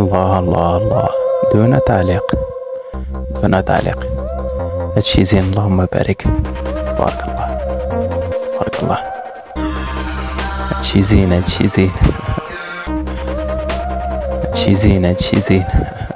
الله الله الله دون تعليق دون تعليق. هادشي زين. اللهم بارك. تبارك الله تبارك الله. هادشي زين هادشي زين هادشي زين هادشي زين.